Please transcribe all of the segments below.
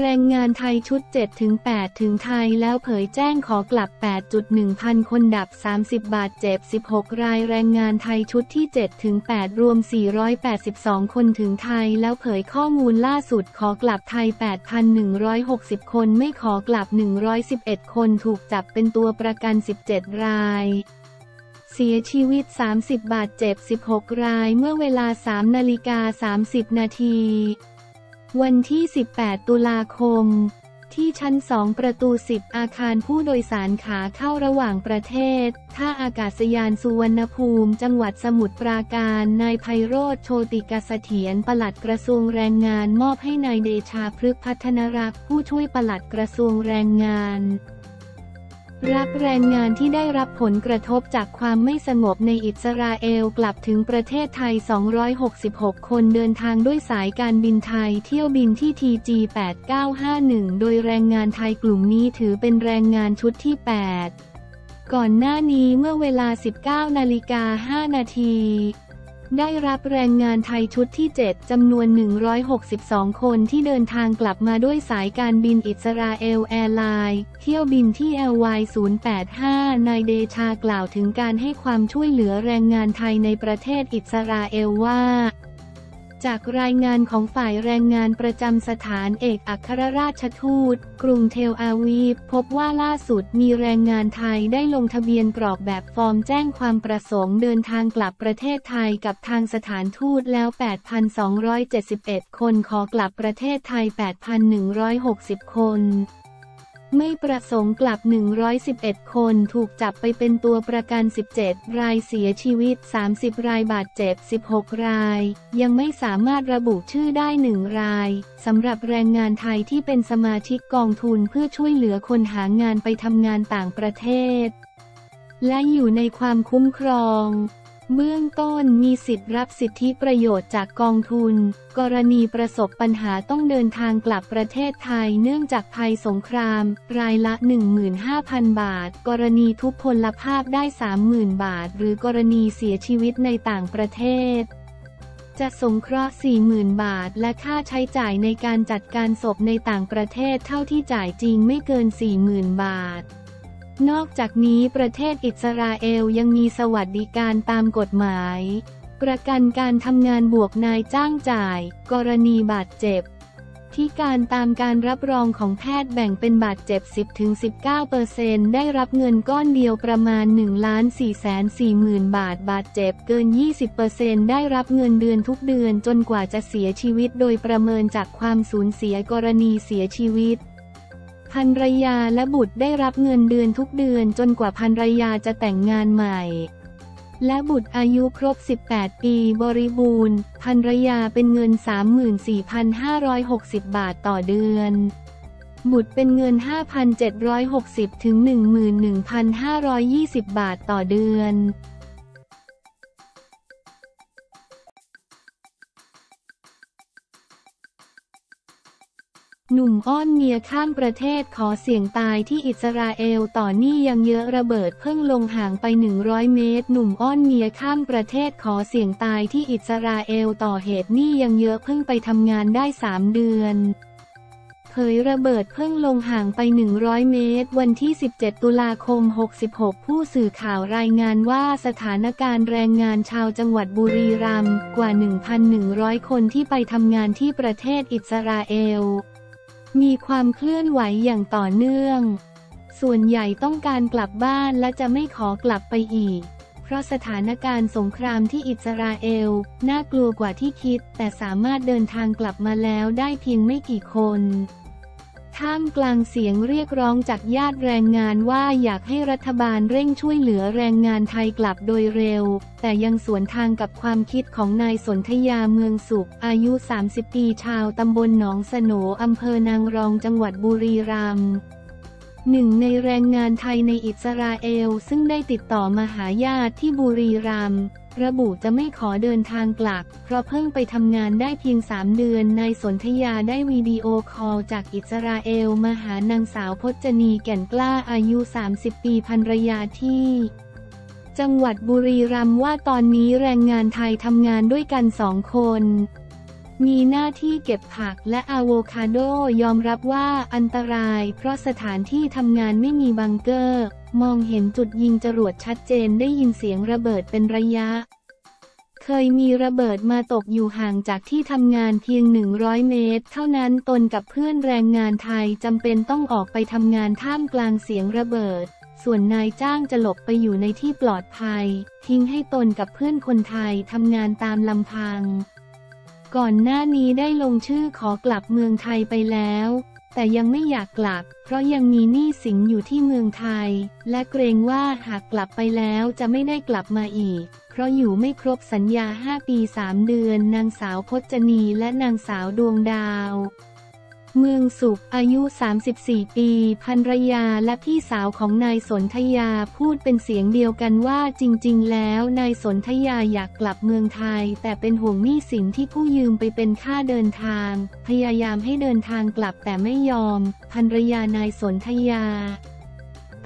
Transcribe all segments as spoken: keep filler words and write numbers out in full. แรงงานไทยชุด เจ็ดถึงแปด ถึงไทยแล้วเผยแจ้งขอกลับ แปดจุดหนึ่ง พันคนดับสามสิบบาทเจ็บสิบหกรายแรงงานไทยชุดที่ เจ็ดถึงแปด รวมสี่ร้อยแปดสิบสองคนถึงไทยแล้วเผยข้อมูลล่าสุดขอกลับไทย แปดพันหนึ่งร้อยหกสิบ คนไม่ขอกลับหนึ่งร้อยสิบเอ็ดคนถูกจับเป็นตัวประกันสิบเจ็ดรายเสียชีวิตสามสิบบาทเจ็บสิบหกรายเมื่อเวลา สามนาฬิกาสามสิบ นาทีวันที่สิบแปดตุลาคมที่ชั้นสองประตูสิบอาคารผู้โดยสารขาเข้าระหว่างประเทศท่าอากาศยานสุวรรณภูมิจังหวัดสมุทรปราการนายไพโรจน์โชติกเสถียรปลัดกระทรวงแรงงานมอบให้นายเดชาพฤกษ์พัฒนรักษ์ผู้ช่วยปลัดกระทรวงแรงงานรับแรงงานที่ได้รับผลกระทบจากความไม่สงบในอิสราเอลกลับถึงประเทศไทยสองร้อยหกสิบหกคนเดินทางด้วยสายการบินไทยเที่ยวบินที่ ที จี แปดเก้าห้าหนึ่ง โดยแรงงานไทยกลุ่มนี้ถือเป็นแรงงานชุดที่แปดก่อนหน้านี้เมื่อเวลา สิบเก้านาฬิกาห้า นาทีได้รับแรงงานไทยชุดที่เจ็ดจำนวนหนึ่งร้อยหกสิบสองคนที่เดินทางกลับมาด้วยสายการบินอิสราเอลแอร์ไลน์เที่ยวบินที่ แอล วาย ศูนย์ แปด ห้า นายเดชากล่าวถึงการให้ความช่วยเหลือแรงงานไทยในประเทศอิสราเอลว่าจากรายงานของฝ่ายแรงงานประจำสถานเอกอัครราชทูตกรุงเทลอาวีฟพบว่าล่าสุดมีแรงงานไทยได้ลงทะเบียนกรอกแบบฟอร์มแจ้งความประสงค์เดินทางกลับประเทศไทยกับทางสถานทูตแล้ว แปดพันสองร้อยเจ็ดสิบเอ็ด คนขอกลับประเทศไทย แปดพันหนึ่งร้อยหกสิบ คนไม่ประสงค์กลับหนึ่งร้อยสิบเอ็ดคนถูกจับไปเป็นตัวประกันสิบเจ็ดรายเสียชีวิตสามสิบรายบาดเจ็บสิบหกรายยังไม่สามารถระบุชื่อได้หนึ่งรายสำหรับแรงงานไทยที่เป็นสมาชิกกองทุนเพื่อช่วยเหลือคนหางานไปทำงานต่างประเทศและอยู่ในความคุ้มครองเบื้องต้นมีสิทธิ์รับสิทธิประโยชน์จากกองทุนกรณีประสบปัญหาต้องเดินทางกลับประเทศไทยเนื่องจากภัยสงครามรายละ หนึ่งหมื่นห้าพัน บาทกรณีทุพพลภาพได้ สามหมื่น บาทหรือกรณีเสียชีวิตในต่างประเทศจะสงเคราะห์ สี่หมื่น บาทและค่าใช้จ่ายในการจัดการศพในต่างประเทศเท่าที่จ่ายจริงไม่เกิน สี่หมื่น บาทนอกจากนี้ประเทศอิสราเอลยังมีสวัสดิการตามกฎหมายประกันการทำงานบวกนายจ้างจ่ายกรณีบาดเจ็บที่การตามการรับรองของแพทย์แบ่งเป็นบาดเจ็บ สิบถึงสิบเก้าเปอร์เซ็นต์ ได้รับเงินก้อนเดียวประมาณ หนึ่งล้านสี่แสนสี่หมื่น บาทบาดเจ็บเกิน ยี่สิบเปอร์เซ็นต์ ได้รับเงินเดือนทุกเดือนจนกว่าจะเสียชีวิตโดยประเมินจากความสูญเสียกรณีเสียชีวิตภรรยาและบุตรได้รับเงินเดือนทุกเดือนจนกว่าภรรยาจะแต่งงานใหม่และบุตรอายุครบสิบแปดปีบริบูรณ์ภรรยาเป็นเงิน สามหมื่นสี่พันห้าร้อยหกสิบ บาทต่อเดือนบุตรเป็นเงิน ห้าพันเจ็ดร้อยหกสิบ ถึง หนึ่งหมื่นหนึ่งพันห้าร้อยยี่สิบ บาทต่อเดือนหนุ่มอ้อนเมียข้ามประเทศขอเสี่ยงตายที่อิสราเอลต่อหนี้ยังเยอะระเบิดเพิ่งลงห่างไปหนึ่งร้อยเมตรหนุ่มอ้อนเมียข้ามประเทศขอเสี่ยงตายที่อิสราเอลต่อเหตุหนี้ยังเยอะเพิ่งไปทำงานได้สามเดือนเผยระเบิดเพิ่งลงห่างไปหนึ่งร้อยเมตรวันที่สิบเจ็ดตุลาคมหกสิบหกผู้สื่อข่าวรายงานว่าสถานการณ์แรงงานชาวจังหวัดบุรีรัมย์กว่า หนึ่งพันหนึ่งร้อย คนที่ไปทำงานที่ประเทศอิสราเอลมีความเคลื่อนไหวอย่างต่อเนื่องส่วนใหญ่ต้องการกลับบ้านและจะไม่ขอกลับไปอีกเพราะสถานการณ์สงครามที่อิสราเอลน่ากลัวกว่าที่คิดแต่สามารถเดินทางกลับมาแล้วได้เพียงไม่กี่คนท่ามกลางเสียงเรียกร้องจากญาติแรงงานว่าอยากให้รัฐบาลเร่งช่วยเหลือแรงงานไทยกลับโดยเร็วแต่ยังสวนทางกับความคิดของนายสนธยาเมืองสุขอายุสามสิบปีชาวตำบลหนองสโหนอำเภอนางรองจังหวัดบุรีรัมย์หนึ่งในแรงงานไทยในอิสราเอลซึ่งได้ติดต่อมาหาญาติที่บุรีรัมย์ระบุจะไม่ขอเดินทางกลับเพราะเพิ่งไปทำงานได้เพียงสามเดือนนายสนธยาได้วิดีโอคอลจากอิสราเอลมาหานางสาวพจนีแก่นกล้าอายุสามสิบปีภรรยาที่ จังหวัดบุรีรัมย์ว่าตอนนี้แรงงานไทยทำงานด้วยกันสองคนมีหน้าที่เก็บผักและอะโวคาโดยอมรับว่าอันตรายเพราะสถานที่ทำงานไม่มีบังเกอร์มองเห็นจุดยิงจรวดชัดเจนได้ยินเสียงระเบิดเป็นระยะเคยมีระเบิดมาตกอยู่ห่างจากที่ทำงานเพียงหนึ่งร้อยเมตรเท่านั้นตนกับเพื่อนแรงงานไทยจำเป็นต้องออกไปทำงานท่ามกลางเสียงระเบิดส่วนนายจ้างจะหลบไปอยู่ในที่ปลอดภัยทิ้งให้ตนกับเพื่อนคนไทยทำงานตามลำพังก่อนหน้านี้ได้ลงชื่อขอกลับเมืองไทยไปแล้วแต่ยังไม่อยากกลับเพราะยังมีหนี้สินอยู่ที่เมืองไทยและเกรงว่าหากกลับไปแล้วจะไม่ได้กลับมาอีกเพราะอยู่ไม่ครบสัญญาห้าปีสามเดือนนางสาวพจนีและนางสาวดวงดาวเมืองสุขอายุสามสิบสี่ปีภรรยาและพี่สาวของนายสนธยาพูดเป็นเสียงเดียวกันว่าจริงๆแล้วนายสนธยาอยากกลับเมืองไทยแต่เป็นห่วงหนี้สินที่ผู้ยืมไปเป็นค่าเดินทางพยายามให้เดินทางกลับแต่ไม่ยอมภรรยานายสนธยา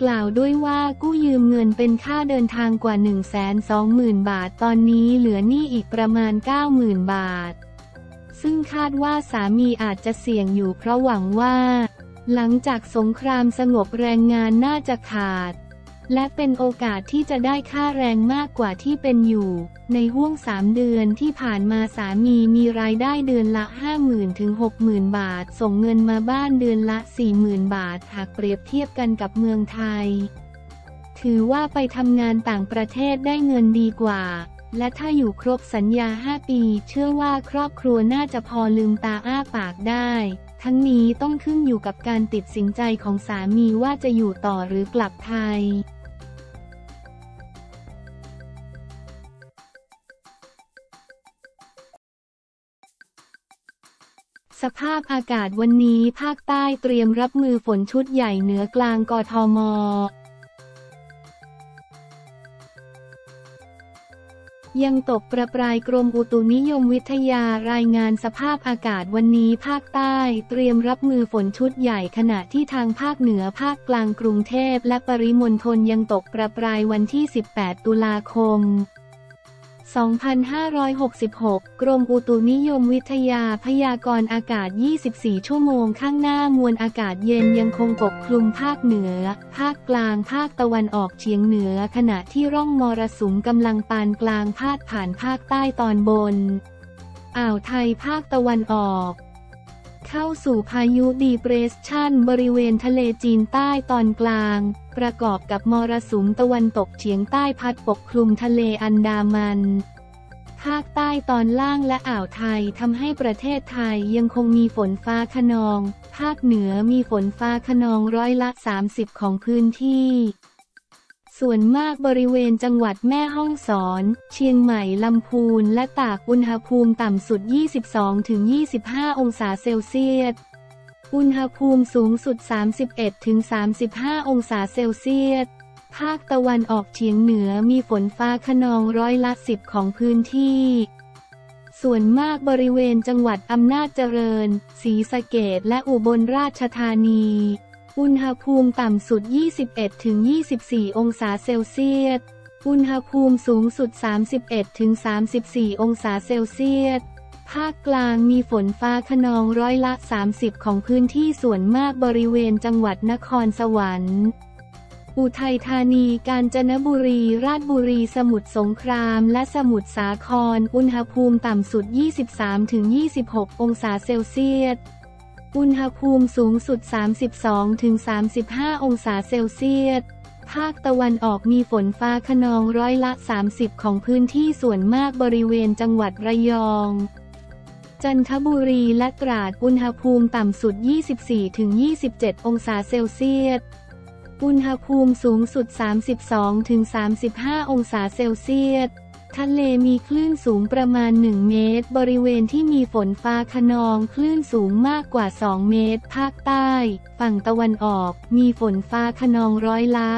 กล่าวด้วยว่ากู้ยืมเงินเป็นค่าเดินทางกว่า หนึ่งแสนสองหมื่น บาทตอนนี้เหลือหนี้อีกประมาณ เก้าหมื่น บาทซึ่งคาดว่าสามีอาจจะเสี่ยงอยู่เพราะหวังว่าหลังจากสงครามสงบแรงงานน่าจะขาดและเป็นโอกาสที่จะได้ค่าแรงมากกว่าที่เป็นอยู่ในห้วงสามเดือนที่ผ่านมาสามีมีรายได้เดือนละ ห้าหมื่นถึงหกหมื่น บาทส่งเงินมาบ้านเดือนละ สี่หมื่น บาทหากเปรียบเทียบกันกับเมืองไทยถือว่าไปทำงานต่างประเทศได้เงินดีกว่าและถ้าอยู่ครบสัญญาห้าปีเชื่อว่าครอบครัวน่าจะพอลืมตาอ้าปากได้ทั้งนี้ต้องขึ้นอยู่กับการตัดสินใจของสามีว่าจะอยู่ต่อหรือกลับไทยสภาพอากาศวันนี้ภาคใต้เตรียมรับมือฝนชุดใหญ่เหนือกลางกทมยังตกประปรายกรมอุตุนิยมวิทยารายงานสภาพอากาศวันนี้ภาคใต้เตรียมรับมือฝนชุดใหญ่ขณะที่ทางภาคเหนือภาคกลางกรุงเทพและปริมณฑลยังตกประปรายวันที่สิบแปดตุลาคมสองพันห้าร้อยหกสิบหก กรมอุตุนิยมวิทยาพยากรณ์อากาศยี่สิบสี่ชั่วโมงข้างหน้ามวลอากาศเย็นยังคงปกคลุมภาคเหนือภาคกลางภาคตะวันออกเฉียงเหนือขณะที่ร่องมรสุมกำลังปานกลางพาดผ่านภาคใต้ตอนบนอ่าวไทยภาคตะวันออกเข้าสู่พายุดีเพรสชันบริเวณทะเลจีนใต้ตอนกลางประกอบกับมรสุมตะวันตกเฉียงใต้พัดปกคลุมทะเลอันดามันภาคใต้ตอนล่างและอ่าวไทยทำให้ประเทศไทยยังคงมีฝนฟ้าคะนองภาคเหนือมีฝนฟ้าคะนองร้อยละสามสิบของพื้นที่ส่วนมากบริเวณจังหวัดแม่ฮ่องสอนเชียงใหม่ลำพูนและตากอุณหภูมิต่ำสุด ยี่สิบสองถึงยี่สิบห้า องศาเซลเซียสอุณหภูมิสูงสุด สามสิบเอ็ดถึงสามสิบห้า องศาเซลเซียสภาคตะวันออกเฉียงเหนือมีฝนฟ้าคะนองร้อยละสิบของพื้นที่ส่วนมากบริเวณจังหวัดอำนาจเจริญศรีสะเกษและอุบลราชธานีอุณหภูมิต่ำสุด ยี่สิบเอ็ดถึงยี่สิบสี่ องศาเซลเซียสอุณหภูมิสูงสุด สามสิบเอ็ดถึงสามสิบสี่ องศาเซลเซียสภาคกลางมีฝนฟ้าคะนองร้อยละสามสิบของพื้นที่ส่วนมากบริเวณจังหวัดนครสวรรค์อุทัยธานีกาญจนบุรีราชบุรีสมุทรสงครามและสมุทรสาครอุณหภูมิต่ำสุด ยี่สิบสามถึงยี่สิบหก องศาเซลเซียสอุณหภูมิสูงสุด สามสิบสองถึงสามสิบห้า องศาเซลเซียสภาคตะวันออกมีฝนฟ้าคะนองร้อยละสามสิบของพื้นที่ส่วนมากบริเวณจังหวัดระยองจันทบุรีและตราดอุณหภูมิต่ำสุด ยี่สิบสี่ถึงยี่สิบเจ็ด องศาเซลเซียสอุณหภูมิสูงสุด สามสิบสองถึงสามสิบห้า องศาเซลเซียสทะเลมีคลื่นสูงประมาณหนึ่งเมตรบริเวณที่มีฝนฟ้าคะนองคลื่นสูงมากกว่าสองเมตรภาคใต้ฝั่งตะวันออกมีฝนฟ้าคะนองร้อยละ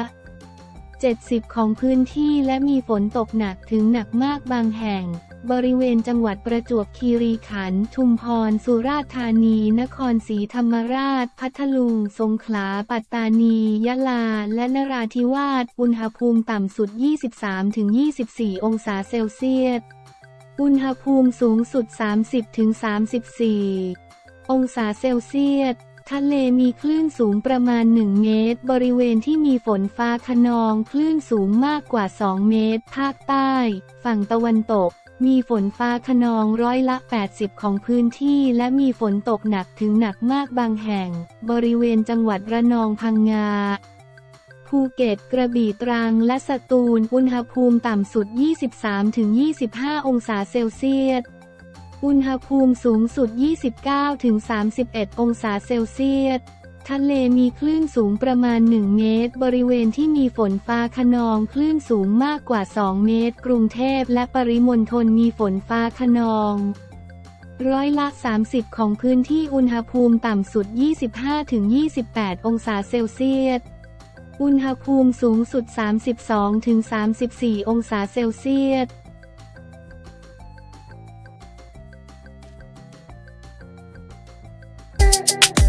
เจ็ดสิบของพื้นที่และมีฝนตกหนักถึงหนักมากบางแห่ง บริเวณจังหวัดประจวบคีรีขันธ์ชุมพรสุราษฎร์ธานีนครศรีธรรมราชพัทลุงสงขลาปัตตานียะลาและนราธิวาสอุณหภูมิต่ำสุด ยี่สิบสามถึงยี่สิบสี่ องศาเซลเซียสอุณหภูมิสูงสุด สามสิบถึงสามสิบสี่ องศาเซลเซียสทะเลมีคลื่นสูงประมาณหนึ่งเมตรบริเวณที่มีฝนฟ้าคะนองคลื่นสูงมากกว่าสองเมตรภาคใต้ฝั่งตะวันตกมีฝนฟ้าคะนองร้อยละแปดสิบของพื้นที่และมีฝนตกหนักถึงหนักมากบางแห่งบริเวณจังหวัดระนองพังงาภูเก็ตกระบี่ตรังและสตูลอุณหภูมิต่ำสุด ยี่สิบสามถึงยี่สิบห้า องศาเซลเซียสอุณหภูมิสูงสุด ยี่สิบเก้าถึงสามสิบเอ็ด องศาเซลเซียสทะเลมีคลื่นสูงประมาณหนึ่งเมตรบริเวณที่มีฝนฟ้าคะนองคลื่นสูงมากกว่าสองเมตรกรุงเทพและปริมณฑลมีฝนฟ้าคะนองร้อยละสามสิบของพื้นที่อุณหภูมิต่ำสุด ยี่สิบห้าถึงยี่สิบแปด องศาเซลเซียสอุณหภูมิสูงสุด สามสิบสองถึงสามสิบสี่ องศาเซลเซียสThank you.